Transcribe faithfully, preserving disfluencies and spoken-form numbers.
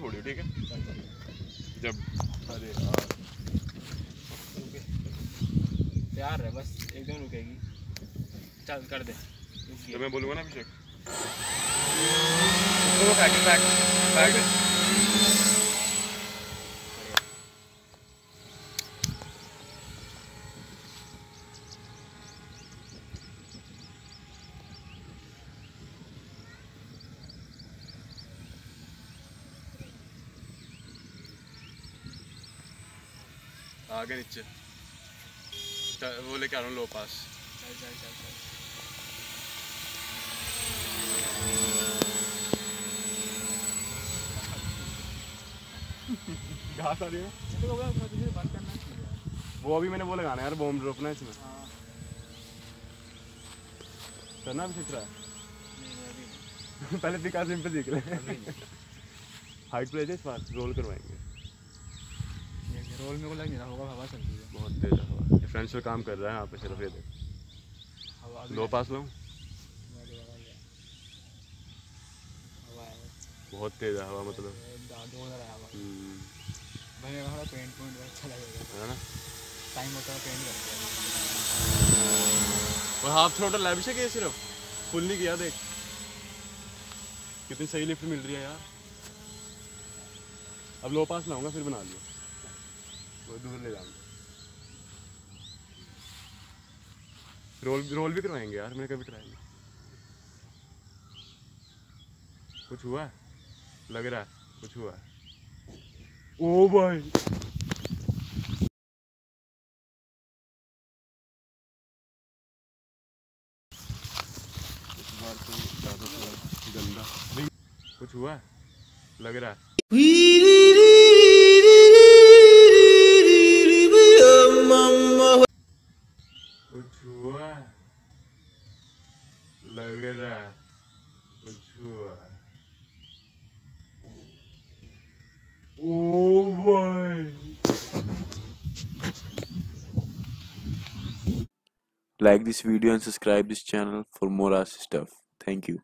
छोड़ियो ठीक है। जब अरे तैयार है बस एकदम रुकेगी, चल कर दे तो मैं बोलूँगा ना अभिषेक। तो बैक बैक बैक आगे नीचे वो लेके आ रहा हूँ लो पास। चल चल चल चल घास आ रही है तो बात करना है। वो अभी मैंने वो लगाना है यार, बॉम्ब ड्रॉप ना इसमें करना भी सीख रहा है। पहले विकास इन पे सीख ले। हाइट प्लेज इस बार रोल करवाएंगे, रोल में को लग नहीं रहा होगा, हवा चल रही है बहुत तेज हवा। डिफरेंशियल काम कर रहा है यहाँ पे सिर्फ, ये देख लो पास लो बहुत तेज हवा मतलब भाई हमारा पेंट पॉइंट अच्छा लगेगा है ना। टाइम होता है पेंट करते हैं और हाफ थ्रोटल लैबिश है कि सिर्फ फुल नहीं किया। देख कितनी सही लिफ्ट मिल रही है यार। अब लो पास लाऊंगा फिर बना लिया दूर ले जाऊंगा। रोल रोल भी करवाएंगे यार, मैंने कभी ट्राई नहीं। कुछ हुआ है? लग रहा है कुछ हुआ है। ओ भाई गंदा कुछ हुआ है? लग रहा है लग रहा है कुछ हुआ। ओ भाई, like this video and subscribe this channel for more Aussie stuff. Thank you.